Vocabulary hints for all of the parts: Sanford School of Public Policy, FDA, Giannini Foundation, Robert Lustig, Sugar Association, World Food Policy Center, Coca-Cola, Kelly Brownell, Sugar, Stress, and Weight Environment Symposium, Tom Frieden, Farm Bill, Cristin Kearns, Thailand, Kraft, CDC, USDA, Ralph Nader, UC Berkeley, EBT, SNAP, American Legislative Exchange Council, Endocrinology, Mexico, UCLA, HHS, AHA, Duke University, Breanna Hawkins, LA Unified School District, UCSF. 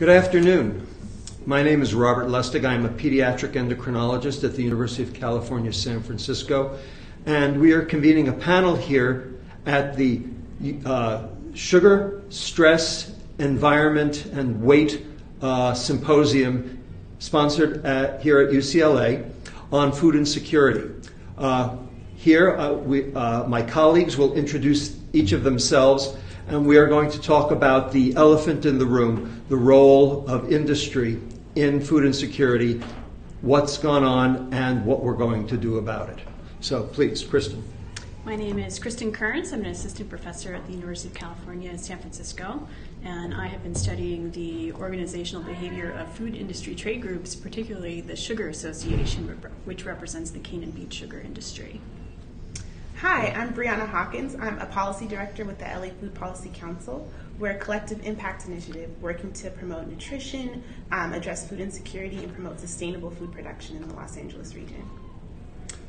Good afternoon. My name is Robert Lustig. I'm a pediatric endocrinologist at the University of California, San Francisco, and we are convening a panel here at the Sugar, Stress, Environment, and Weight Symposium sponsored here at UCLA on food insecurity. My colleagues will introduce each of themselves, and we are going to talk about the elephant in the room, the role of industry in food insecurity, what's gone on, and what we're going to do about it. So please, Cristin. My name is Cristin Kearns. I'm an assistant professor at the University of California in San Francisco, and I have been studying the organizational behavior of food industry trade groups, particularly the Sugar Association, which represents the cane and beet sugar industry. Hi, I'm Breanna Hawkins. I'm a policy director with the LA Food Policy Council. We're a collective impact initiative working to promote nutrition, address food insecurity, and promote sustainable food production in the Los Angeles region.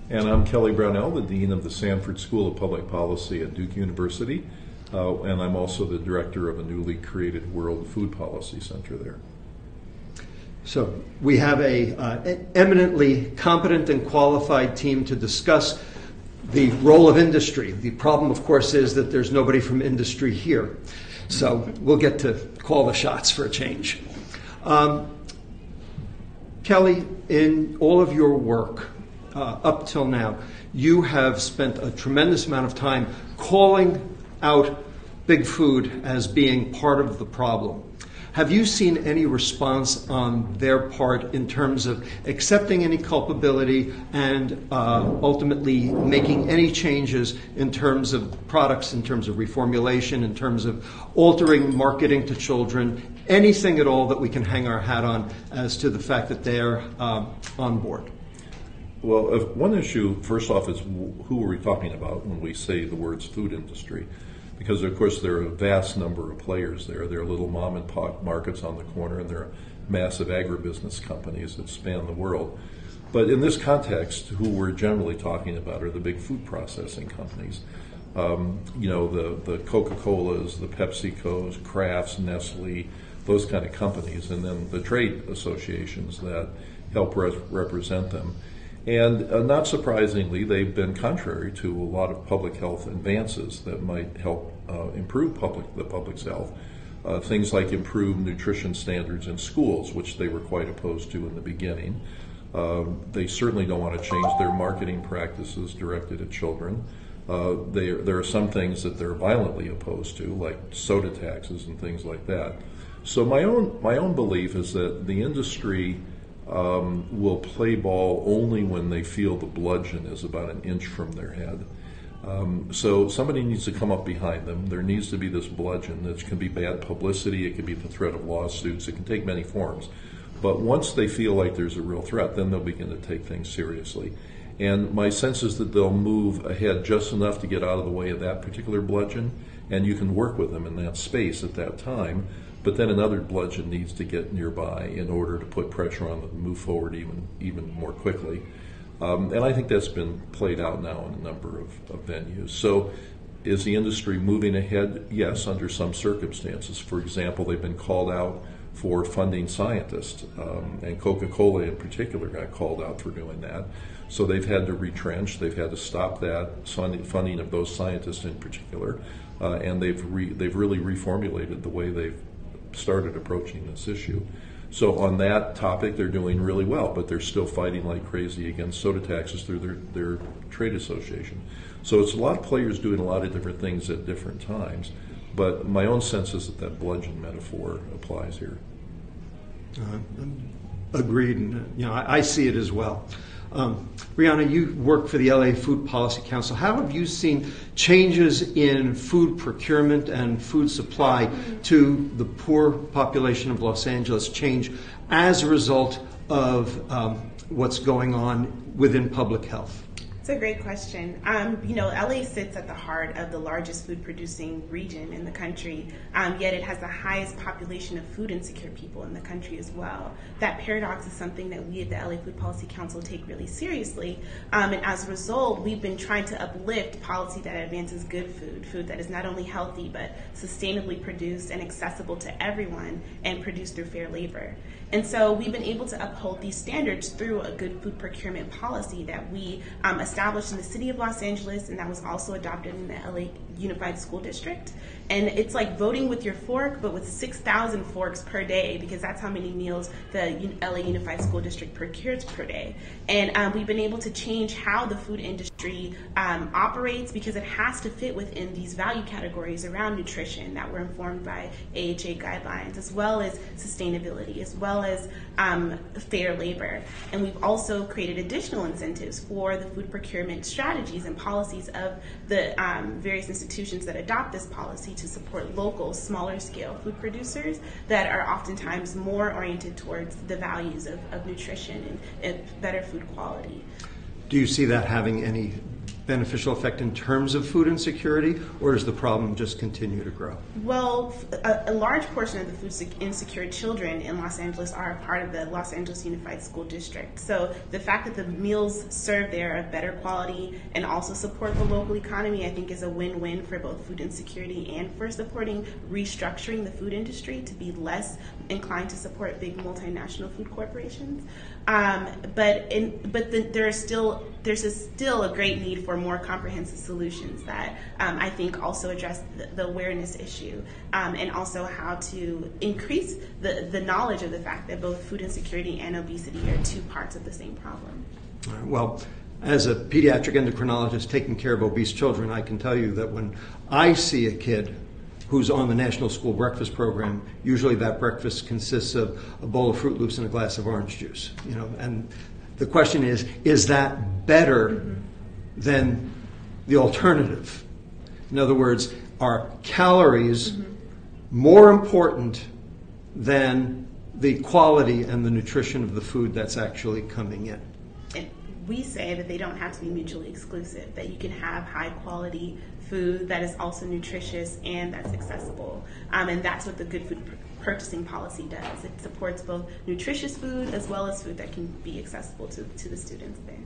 And I'm Kelly Brownell, the Dean of the Sanford School of Public Policy at Duke University, and I'm also the director of a newly created World Food Policy Center there. So we have an eminently competent and qualified team to discuss the role of industry. The problem, of course, is that there's nobody from industry here, so we'll get to call the shots for a change. Kelly, in all of your work, up till now, you have spent a tremendous amount of time calling out big food as being part of the problem. Have you seen any response on their part in terms of accepting any culpability and ultimately making any changes in terms of products, in terms of reformulation, in terms of altering marketing to children, anything at all that we can hang our hat on as to the fact that they're on board? Well, one issue, first off, is who are we talking about when we say the words food industry? Because, of course, there are a vast number of players there. There are little mom and pop markets on the corner, and there are massive agribusiness companies that span the world. But in this context, who we're generally talking about are the big food processing companies. You know, the Coca-Colas, the PepsiCos, Kraft's, Nestle, those kind of companies, and then the trade associations that help represent them. And not surprisingly, they've been contrary to a lot of public health advances that might help improve the public's health. Things like improved nutrition standards in schools, which they were quite opposed to in the beginning. They certainly don't want to change their marketing practices directed at children. There are some things that they're violently opposed to, like soda taxes and things like that. So my own belief is that the industry will play ball only when they feel the bludgeon is about an inch from their head. So somebody needs to come up behind them. There needs to be this bludgeon. It can be bad publicity. It can be the threat of lawsuits. It can take many forms. But once they feel like there's a real threat, then they'll begin to take things seriously. And my sense is that they'll move ahead just enough to get out of the way of that particular bludgeon, and you can work with them in that space at that time. But then another bludgeon needs to get nearby in order to put pressure on them to move forward even more quickly. And I think that's been played out now in a number of venues. So is the industry moving ahead? Yes, under some circumstances. For example, they've been called out for funding scientists, and Coca-Cola in particular got called out for doing that. So they've had to retrench. They've had to stop that funding of those scientists in particular, and they've really reformulated the way they've started approaching this issue. So on that topic, they're doing really well, but they're still fighting like crazy against soda taxes through their trade association. So it's a lot of players doing a lot of different things at different times, but my own sense is that bludgeon metaphor applies here. Agreed, and you know, I see it as well. Breanna, you work for the LA Food Policy Council. How have you seen changes in food procurement and food supply to the poor population of Los Angeles change as a result of what's going on within public health? It's a great question. You know, LA sits at the heart of the largest food producing region in the country, yet it has the highest population of food insecure people in the country as well. That paradox is something that we at the LA Food Policy Council take really seriously, and as a result, we've been trying to uplift policy that advances good food, food that is not only healthy but sustainably produced and accessible to everyone and produced through fair labor. And so we've been able to uphold these standards through a good food procurement policy that we established in the city of Los Angeles, and that was also adopted in the LA Unified School District. And it's like voting with your fork, but with 6,000 forks per day, because that's how many meals the LA Unified School District procures per day. And we've been able to change how the food industry operates, because it has to fit within these value categories around nutrition that were informed by AHA guidelines, as well as sustainability, as well as fair labor. And we've also created additional incentives for the food procurement strategies and policies of the various institutions that adopt this policy to support local, smaller scale food producers that are oftentimes more oriented towards the values of nutrition and better food quality. Do you see that having any beneficial effect in terms of food insecurity, or does the problem just continue to grow? Well, a large portion of the food insecure children in Los Angeles are a part of the Los Angeles Unified School District. So the fact that the meals served there are better quality and also support the local economy, I think, is a win-win for both food insecurity and for supporting restructuring the food industry to be less inclined to support big multinational food corporations. But there's still a great need for more comprehensive solutions that I think also address the awareness issue and also how to increase the knowledge of the fact that both food insecurity and obesity are two parts of the same problem. All right, well, as a pediatric endocrinologist taking care of obese children, I can tell you that when I see a kid who's on the National School Breakfast Program, usually that breakfast consists of a bowl of Fruit Loops and a glass of orange juice, you know, and the question is that better than the alternative? In other words, are calories more important than the quality and the nutrition of the food that's actually coming in? We say that they don't have to be mutually exclusive, that you can have high quality food that is also nutritious and that's accessible. And that's what the good food purchasing policy does. It supports both nutritious food as well as food that can be accessible to the students there.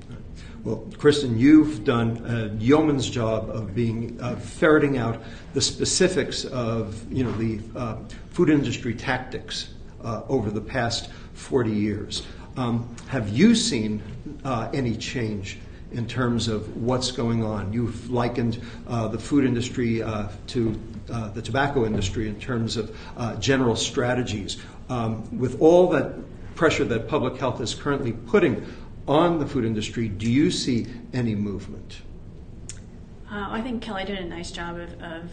Well, Cristin, you've done a yeoman's job of being ferreting out the specifics of, you know, the food industry tactics over the past 40 years. Have you seen any change in terms of what's going on? You've likened the food industry to the tobacco industry in terms of general strategies. With all that pressure that public health is currently putting on the food industry, do you see any movement? I think Kelly did a nice job of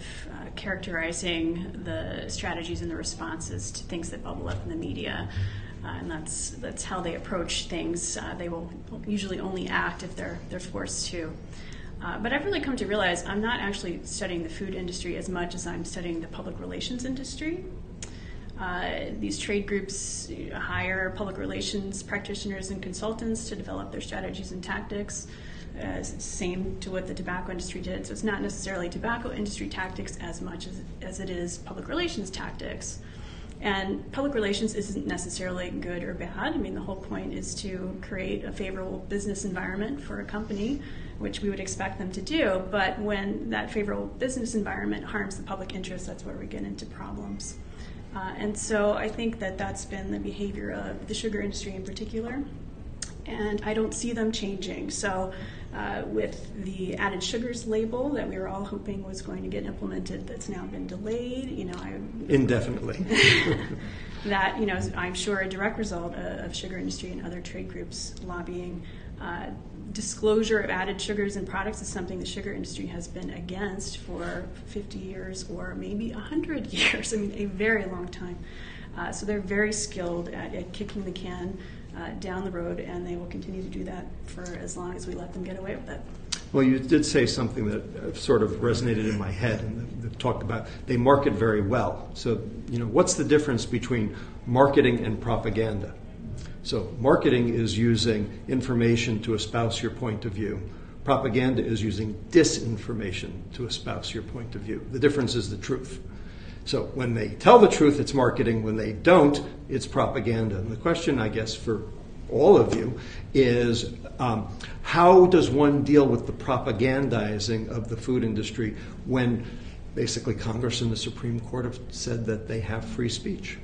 characterizing the strategies and the responses to things that bubble up in the media. And that's how they approach things. They will usually only act if they're forced to. But I've really come to realize I'm not actually studying the food industry as much as I'm studying the public relations industry. These trade groups hire public relations practitioners and consultants to develop their strategies and tactics. Same to what the tobacco industry did. So it's not necessarily tobacco industry tactics as much as it is public relations tactics. And public relations isn't necessarily good or bad. I mean, the whole point is to create a favorable business environment for a company, which we would expect them to do. But when that favorable business environment harms the public interest, that's where we get into problems. And so I think that that's been the behavior of the sugar industry in particular. And I don't see them changing. So with the added sugars label that we were all hoping was going to get implemented, that's now been delayed, you know, indefinitely. That, you know, is, I'm sure, a direct result of sugar industry and other trade groups lobbying. Disclosure of added sugars in products is something the sugar industry has been against for 50 years or maybe 100 years, I mean, a very long time. So they're very skilled at kicking the can down the road, and they will continue to do that for as long as we let them get away with it. Well, you did say something that sort of resonated in my head, and they talked about they market very well. So, you know, what's the difference between marketing and propaganda? So marketing is using information to espouse your point of view. Propaganda is using disinformation to espouse your point of view. The difference is the truth. So when they tell the truth, it's marketing. When they don't, it's propaganda. And the question, I guess, for all of you is how does one deal with the propagandizing of the food industry when basically Congress and the Supreme Court have said that they have free speech?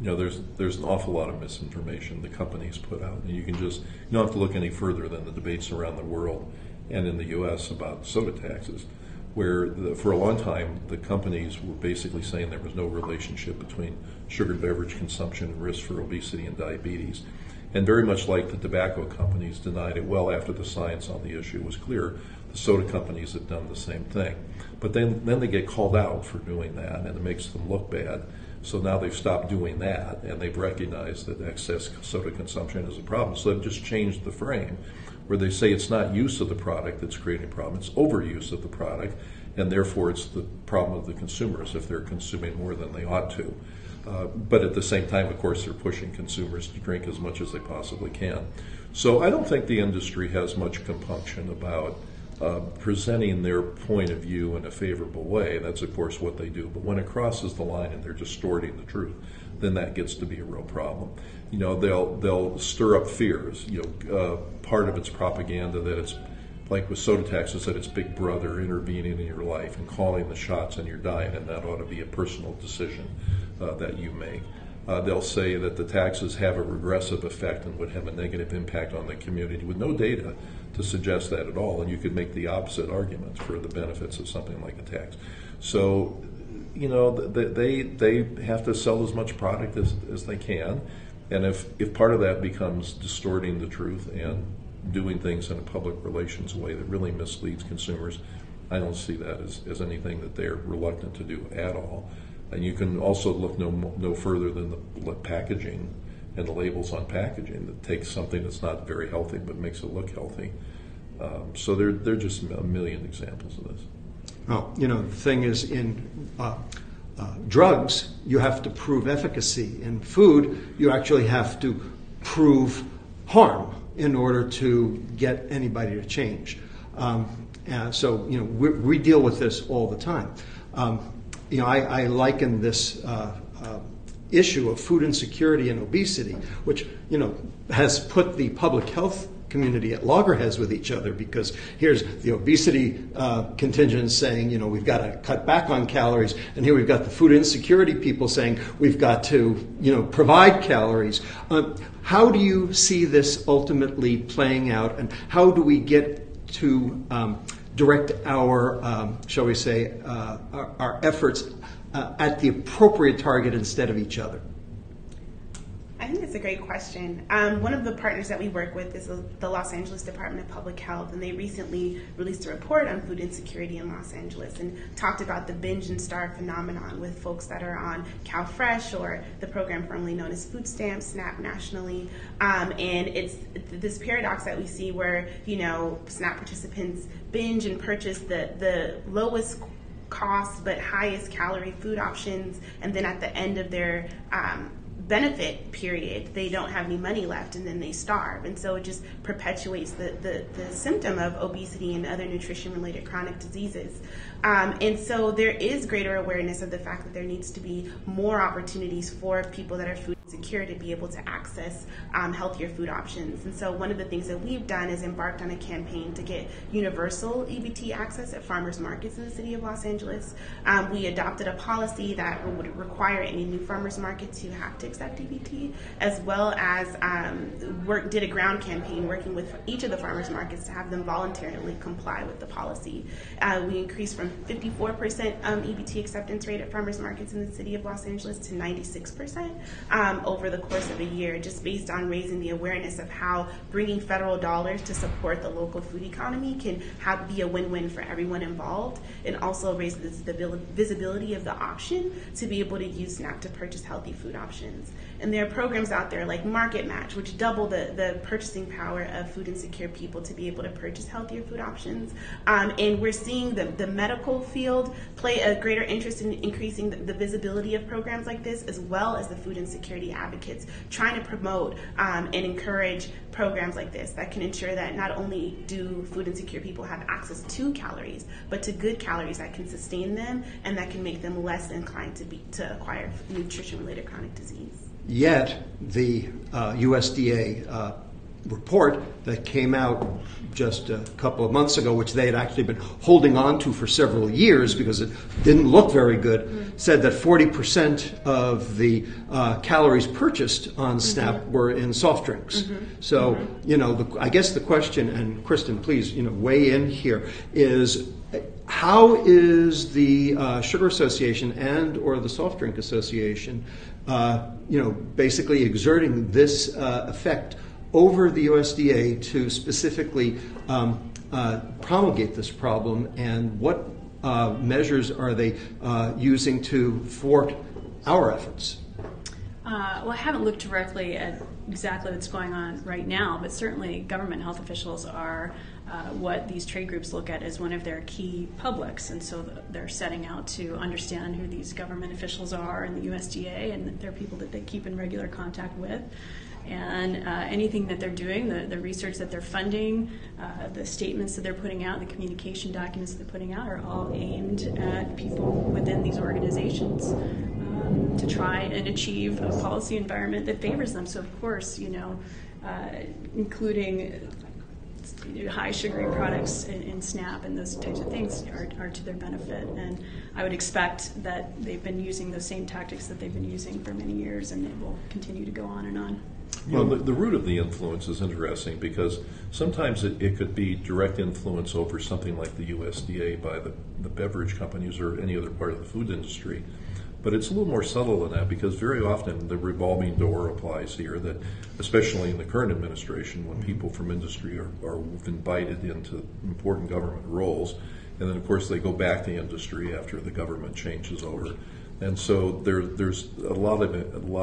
You know, there's an awful lot of misinformation the companies put out, and you don't have to look any further than the debates around the world and in the U.S. about soda taxes, where for a long time the companies were basically saying there was no relationship between sugar beverage consumption and risk for obesity and diabetes, and very much like the tobacco companies denied it well after the science on the issue was clear, the soda companies have done the same thing. But then they get called out for doing that, and it makes them look bad. So now they've stopped doing that, and they've recognized that excess soda consumption is a problem. So they've just changed the frame, where they say it's not use of the product that's creating a problem, it's overuse of the product, and therefore it's the problem of the consumers if they're consuming more than they ought to. But at the same time, of course, they're pushing consumers to drink as much as they possibly can. So I don't think the industry has much compunction about presenting their point of view in a favorable way. That's, of course, what they do. But when it crosses the line and they're distorting the truth, then that gets to be a real problem. You know, they'll stir up fears. You know, part of it's propaganda that it's, like with soda taxes, that it's Big Brother intervening in your life and calling the shots on your diet, and that ought to be a personal decision that you make. They'll say that the taxes have a regressive effect and would have a negative impact on the community with no data to suggest that at all, and you could make the opposite arguments for the benefits of something like a tax. So, you know, they have to sell as much product as they can, and if part of that becomes distorting the truth and doing things in a public relations way that really misleads consumers, I don't see that as anything that they're reluctant to do at all. And you can also look no further than the packaging and the labels on packaging that takes something that's not very healthy but makes it look healthy. So there are just a million examples of this. Well, you know, the thing is in drugs, you have to prove efficacy. In food, you actually have to prove harm in order to get anybody to change. So, you know, we deal with this all the time. You know, I liken this issue of food insecurity and obesity, which, you know, has put the public health community at loggerheads with each other, because here's the obesity contingent saying, you know, we've got to cut back on calories, and here we've got the food insecurity people saying we've got to, you know, provide calories. How do you see this ultimately playing out, and how do we get to direct our, shall we say, our efforts at the appropriate target instead of each other? I think that's a great question. One of the partners that we work with is the Los Angeles Department of Public Health, and they recently released a report on food insecurity in Los Angeles and talked about the binge and starve phenomenon with folks that are on CalFresh, or the program formerly known as food stamps, SNAP nationally. And it's this paradox that we see where, you know, SNAP participants binge and purchase the lowest cost but highest calorie food options, and then at the end of their benefit period they don't have any money left, and then they starve. And so it just perpetuates the symptom of obesity and other nutrition related chronic diseases. And so there is greater awareness of the fact that there needs to be more opportunities for people that are food insecure to be able to access healthier food options. And so one of the things that we've done is embarked on a campaign to get universal EBT access at farmers markets in the city of Los Angeles. We adopted a policy that would require any new farmers market to have to accept EBT, as well as did a ground campaign working with each of the farmers markets to have them voluntarily comply with the policy. We increased from 54% EBT acceptance rate at farmers markets in the city of Los Angeles to 96% over the course of a year, just based on raising the awareness of how bringing federal dollars to support the local food economy can be a win-win for everyone involved, and also raises the visibility of the option to be able to use SNAP to purchase healthy food options. assistance. And there are programs out there like Market Match, which double the purchasing power of food insecure people to be able to purchase healthier food options. And we're seeing the medical field play a greater interest in increasing the visibility of programs like this, as well as the food insecurity advocates trying to promote and encourage programs like this that can ensure that not only do food insecure people have access to calories, but to good calories that can sustain them and that can make them less inclined to acquire nutrition-related chronic disease. Yet, the USDA report that came out just a couple of months ago, which they had actually been holding on to for several years because it didn't look very good, said that 40% of the calories purchased on SNAP were in soft drinks. So, you know, I guess the question, and Cristin, please, you know, weigh in here, is how is the Sugar Association and or the Soft Drink Association you know, basically exerting this effect over the USDA to specifically promulgate this problem, and what measures are they using to thwart our efforts? Well, I haven't looked directly at exactly what's going on right now, but certainly government health officials are what these trade groups look at as one of their key publics, and so they're setting out to understand who these government officials are and the USDA, and they're people that they keep in regular contact with. And anything that they're doing, the research that they're funding, the statements that they're putting out, the communication documents that they're putting out are all aimed at people within these organizations to try and achieve a policy environment that favors them. So of course, you know, including high sugary products in SNAP and those types of things are to their benefit, and I would expect that they've been using those same tactics that they've been using for many years, and it will continue to go on and on. Well, the root of the influence is interesting because sometimes it could be direct influence over something like the USDA by the beverage companies or any other part of the food industry. But it's a little more subtle than that, because very often the revolving door applies here, that especially in the current administration, when people from industry are invited into important government roles, and then of course they go back to industry after the government changes over. And so there's a lot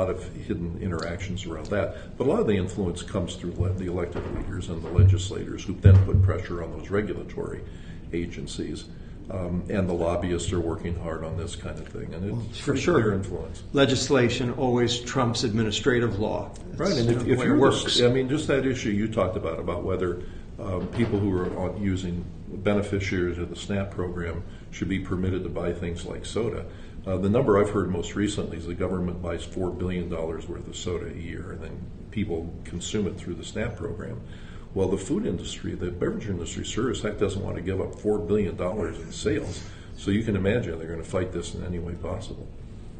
of hidden interactions around that. But a lot of the influence comes through the elected leaders and the legislators, who then put pressure on those regulatory agencies. And the lobbyists are working hard on this kind of thing, and it's for sure their influence. Legislation always trumps administrative law. It's, right, and if it works. I mean, just that issue you talked about whether people who are using beneficiaries of the SNAP program should be permitted to buy things like soda. The number I've heard most recently is the government buys $4 billion worth of soda a year, and then people consume it through the SNAP program. Well, the food industry, the beverage industry, sure as heck doesn't want to give up $4 billion in sales. So you can imagine they're going to fight this in any way possible.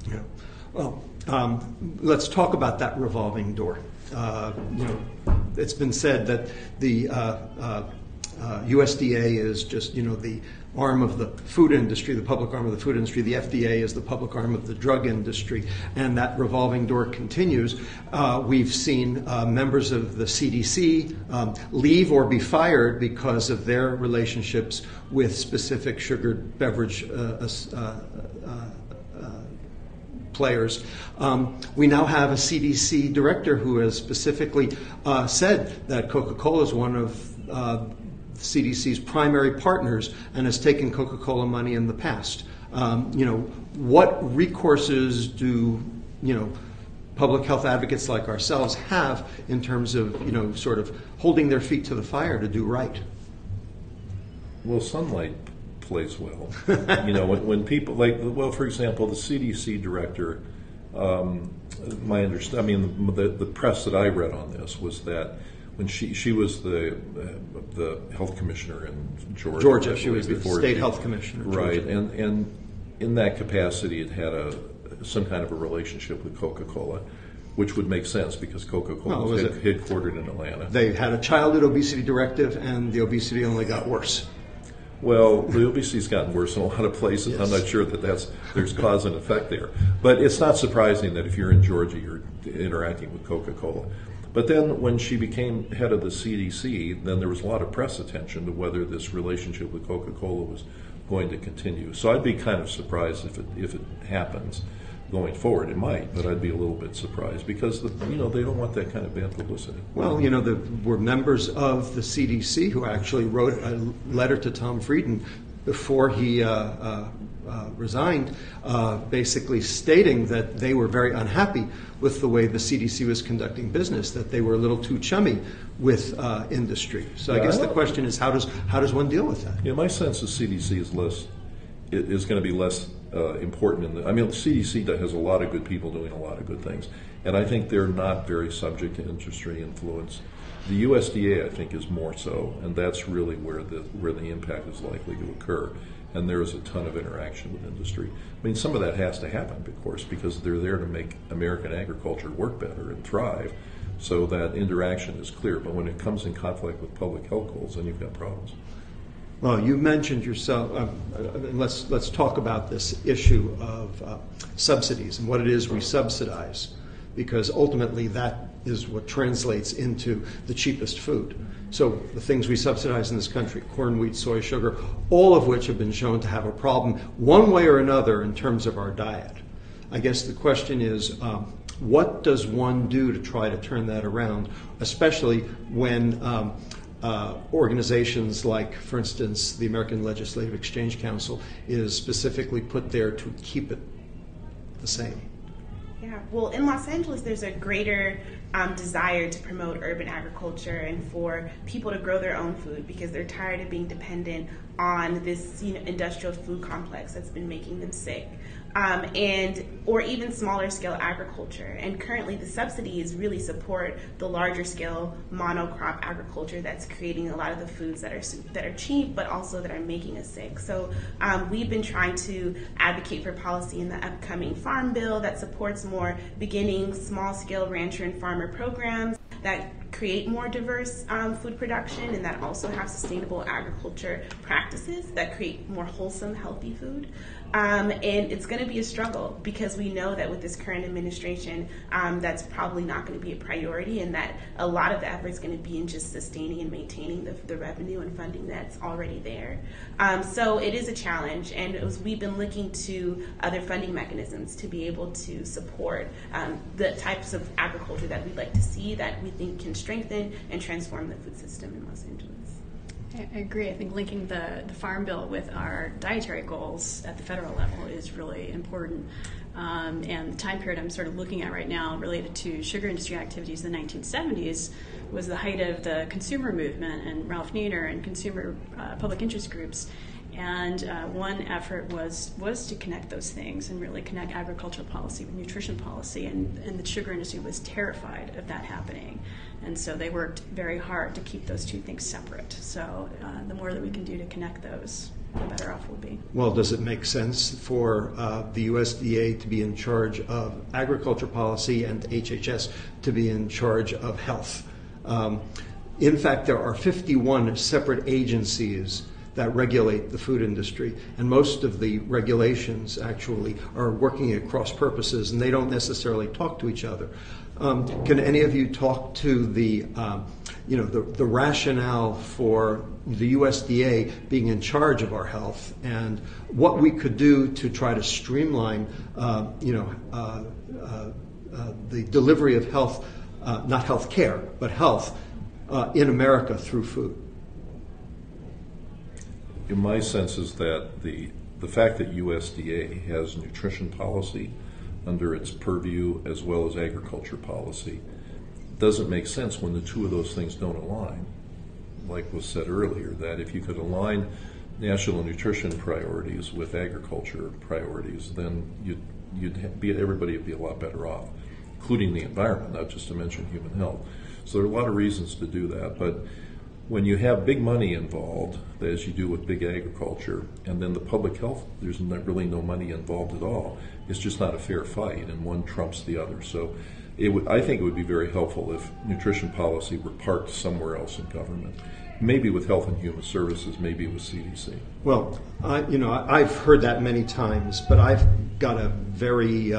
Yeah. Well, let's talk about that revolving door. You know, it's been said that the USDA is just, you know, the arm of the food industry, the public arm of the food industry. The FDA is the public arm of the drug industry, and that revolving door continues. We've seen members of the CDC leave or be fired because of their relationships with specific sugared beverage players. We now have a CDC director who has specifically said that Coca-Cola is one of CDC's primary partners and has taken Coca-Cola money in the past. You know, what recourses do, you know, public health advocates like ourselves have in terms of, you know, sort of holding their feet to the fire to do right? Well, sunlight plays well. You know, when people, like, well, for example, the CDC director, my understanding, I mean, the press that I read on this was that when she was the health commissioner in Georgia, she was the state health commissioner, right? And in that capacity, it had some kind of a relationship with Coca-Cola, which would make sense because Coca-Cola was headquartered in Atlanta. They had a childhood obesity directive, and the obesity only got worse. Well, the obesity's gotten worse in a lot of places. Yes. I'm not sure that there's cause and effect there, but it's not surprising that if you're in Georgia, you're interacting with Coca-Cola. But then when she became head of the CDC, then there was a lot of press attention to whether this relationship with Coca-Cola was going to continue. So I'd be kind of surprised if it happens. going forward, it might, but I'd be a little bit surprised because, they don't want that kind of bad publicity. Well, were members of the CDC who actually wrote a letter to Tom Frieden before he resigned, basically stating that they were very unhappy with the way the CDC was conducting business, that they were a little too chummy with industry. So I guess the question is, how does one deal with that? Yeah, my sense is CDC is going to be less important. The CDC has a lot of good people doing a lot of good things, and I think they're not very subject to industry influence. The USDA, I think, is more so, and that's really where the impact is likely to occur. And there is a ton of interaction with industry. Some of that has to happen, of course, because they're there to make American agriculture work better and thrive. So that interaction is clear. But when it comes in conflict with public health goals, then you've got problems. Well, you mentioned yourself, let's talk about this issue of subsidies and what it is we subsidize, because ultimately that is what translates into the cheapest food. So the things we subsidize in this country, corn, wheat, soy, sugar, all of which have been shown to have a problem one way or another in terms of our diet. I guess the question is, what does one do to try to turn that around, especially when organizations like, for instance, the American Legislative Exchange Council is specifically put there to keep it the same? Yeah, well, in Los Angeles, there's a greater desire to promote urban agriculture and for people to grow their own food, because they're tired of being dependent on this industrial food complex that's been making them sick, or even smaller scale agriculture. And currently the subsidies really support the larger scale monocrop agriculture that's creating a lot of the foods that are cheap but also that are making us sick. So we've been trying to advocate for policy in the upcoming farm bill that supports more beginning small scale rancher and farmer programs that create more diverse food production and that also have sustainable agriculture practices that create more wholesome, healthy food. And it's going to be a struggle because we know that with this current administration, that's probably not going to be a priority, and that a lot of the effort is going to be in just sustaining and maintaining the revenue and funding that's already there. So it is a challenge, and we've been looking to other funding mechanisms to be able to support the types of agriculture that we'd like to see, that we think can strengthen and transform the food system in Los Angeles. I agree. I think linking the Farm Bill with our dietary goals at the federal level is really important. And the time period I'm sort of looking at right now related to sugar industry activities in the 1970s was the height of the consumer movement and Ralph Nader and consumer public interest groups. And one effort was to connect those things and really connect agricultural policy with nutrition policy. And the sugar industry was terrified of that happening. And so they worked very hard to keep those two things separate. So the more that we can do to connect those, the better off we'll be. Well, does it make sense for the USDA to be in charge of agriculture policy and HHS to be in charge of health? In fact, there are 51 separate agencies that regulate the food industry, and most of the regulations actually are working at cross purposes, and they don't necessarily talk to each other. Can any of you talk to the rationale for the USDA being in charge of our health, and what we could do to try to streamline, the delivery of health, not health care, but health in America through food? My sense is that the fact that USDA has nutrition policy under its purview as well as agriculture policy doesn't make sense when the two of those things don't align. Like was said earlier, that if you could align national nutrition priorities with agriculture priorities, then everybody would be a lot better off, including the environment, not just to mention human health. So there are a lot of reasons to do that, but when you have big money involved, as you do with big agriculture, and then the public health, there's really no money involved at all. It's just not a fair fight, and one trumps the other. So I think it would be very helpful if nutrition policy were parked somewhere else in government, maybe with Health and Human Services, maybe with CDC. Well, I've heard that many times, but I've got a very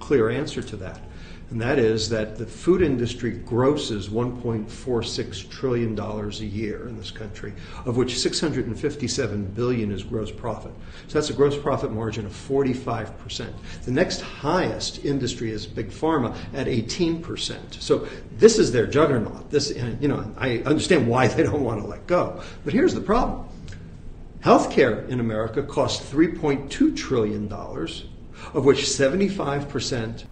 clear answer to that. and that is that the food industry grosses $1.46 trillion a year in this country, of which $657 billion is gross profit. So that's a gross profit margin of 45%. The next highest industry is big pharma at 18%. So this is their juggernaut. This, and, you know, I understand why they don't want to let go, but here's the problem. Healthcare in America costs $3.2 trillion, of which 75%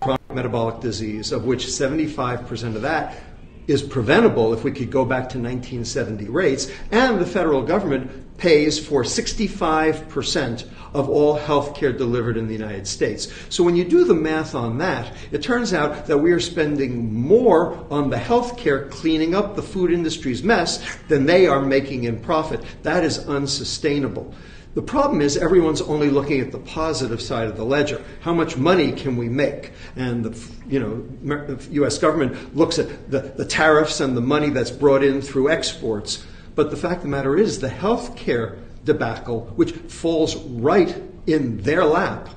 chronic metabolic disease, of which 75% of that is preventable if we could go back to 1970 rates, and the federal government pays for 65% of all health care delivered in the United States. So when you do the math on that, it turns out that we are spending more on the health care cleaning up the food industry's mess than they are making in profit. That is unsustainable. The problem is everyone's only looking at the positive side of the ledger. How much money can we make? And the U.S. government looks at the tariffs and the money that's brought in through exports. But the fact of the matter is the health care debacle, which falls right in their lap,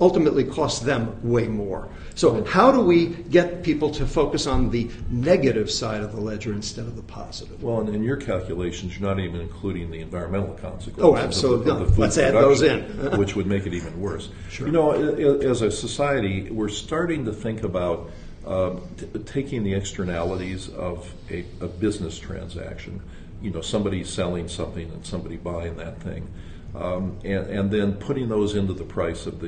ultimately costs them way more. So how do we get people to focus on the negative side of the ledger instead of the positive? Well, and in your calculations, you're not even including the environmental consequences. Oh, absolutely. Of the Let's add those in. Which would make it even worse. Sure. You know, as a society, we're starting to think about taking the externalities of a business transaction. You know, somebody selling something and somebody buying that thing. And then putting those into the price of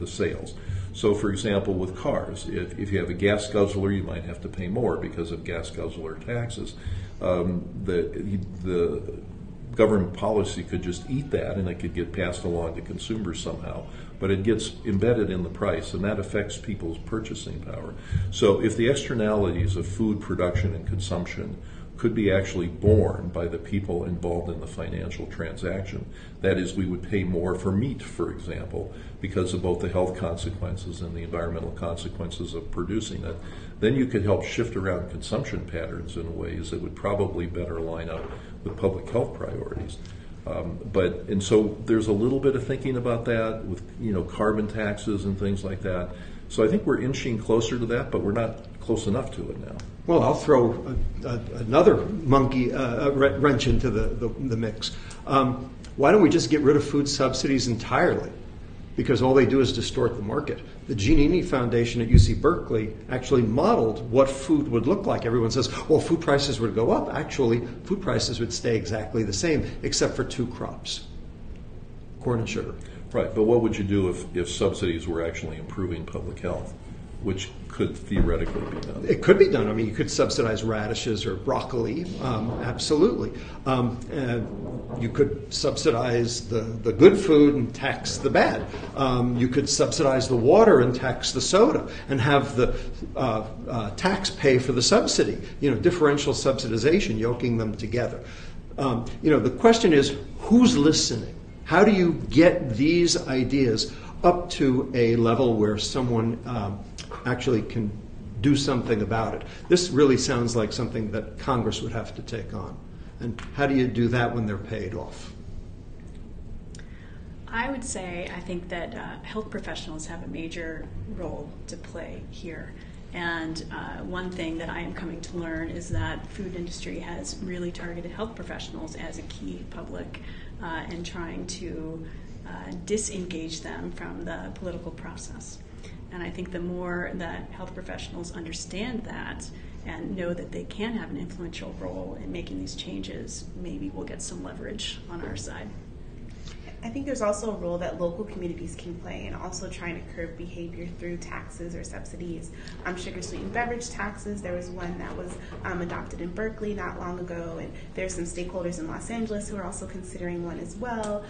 the sales. So, for example, with cars, if you have a gas guzzler, you might have to pay more because of gas guzzler taxes. The government policy could just eat that, and it could get passed along to consumers somehow. But it gets embedded in the price, and that affects people's purchasing power. So, if the externalities of food production and consumption could be actually borne by the people involved in the financial transaction. That is, we would pay more for meat, for example, because of both the health consequences and the environmental consequences of producing it. Then you could help shift around consumption patterns in ways that would probably better line up with public health priorities. And so there's a little bit of thinking about that with, you know, carbon taxes and things like that. So I think we're inching closer to that, but we're not close enough to it now. Well, I'll throw another monkey wrench into the mix. Why don't we just get rid of food subsidies entirely? Because all they do is distort the market. The Giannini Foundation at UC Berkeley actually modeled what food would look like. Everyone says, well, food prices would go up. Actually, food prices would stay exactly the same, except for two crops, corn and sugar. Right, but what would you do if subsidies were actually improving public health, which could theoretically be done? It could be done. I mean, you could subsidize radishes or broccoli, absolutely. You could subsidize the good food and tax the bad. You could subsidize the water and tax the soda and have the tax pay for the subsidy, you know, differential subsidization, yoking them together. You know, the question is, who's listening? How do you get these ideas up to a level where someone actually can do something about it? This really sounds like something that Congress would have to take on. And how do you do that when they're paid off? I would say I think that health professionals have a major role to play here. And one thing that I am coming to learn is that food industry has really targeted health professionals as a key public and trying to disengage them from the political process. And I think the more that health professionals understand that and know that they can have an influential role in making these changes, maybe we'll get some leverage on our side. I think there's also a role that local communities can play in also trying to curb behavior through taxes or subsidies. Sugar sweetened beverage taxes, there was one that was adopted in Berkeley not long ago, and there's some stakeholders in Los Angeles who are also considering one as well.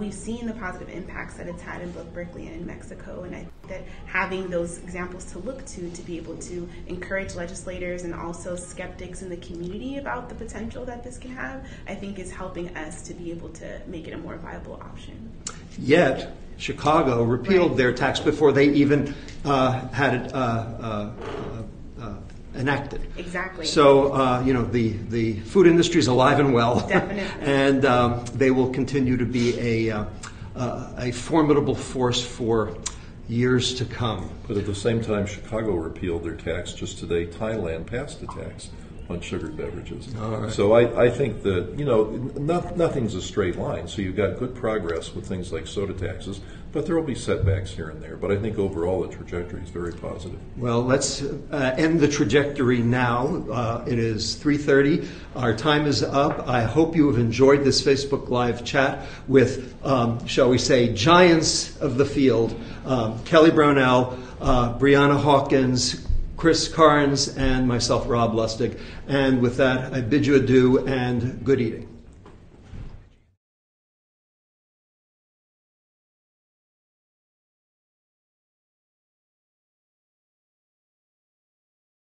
We've seen the positive impacts that it's had in both Berkeley and in Mexico, and I think that having those examples to look to be able to encourage legislators and also skeptics in the community about the potential that this can have, I think is helping us to be able to make it a more viable option. Yet, Chicago repealed their tax before they even had it enacted. Exactly. So, you know, the food industry is alive and well. Definitely. And they will continue to be a formidable force for years to come. But at the same time, Chicago repealed their tax just today. Thailand passed a tax on sugared beverages. All right. So I think that, you know, nothing's a straight line. So you've got good progress with things like soda taxes, but there will be setbacks here and there. But I think overall the trajectory is very positive. Well, let's end the trajectory now. It is 3:30. Our time is up. I hope you have enjoyed this Facebook Live chat with, shall we say, giants of the field, Kelly Brownell, Breanna Hawkins, Cristin Kearns, and myself, Rob Lustig. And with that, I bid you adieu and good eating.